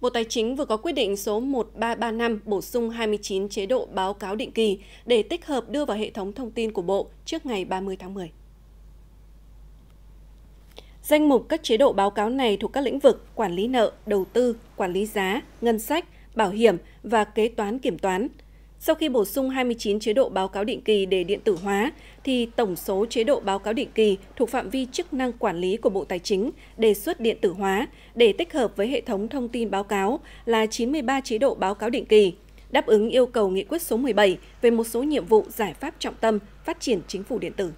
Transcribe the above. Bộ Tài chính vừa có quyết định số 1335 bổ sung 29 chế độ báo cáo định kỳ để tích hợp đưa vào hệ thống thông tin của Bộ trước ngày 30 tháng 10. Danh mục các chế độ báo cáo này thuộc các lĩnh vực quản lý nợ, đầu tư, quản lý giá, ngân sách, bảo hiểm và kế toán kiểm toán. Sau khi bổ sung 29 chế độ báo cáo định kỳ để điện tử hóa, thì tổng số chế độ báo cáo định kỳ thuộc phạm vi chức năng quản lý của Bộ Tài chính đề xuất điện tử hóa để tích hợp với hệ thống thông tin báo cáo là 93 chế độ báo cáo định kỳ, đáp ứng yêu cầu nghị quyết số 17 về một số nhiệm vụ giải pháp trọng tâm phát triển chính phủ điện tử.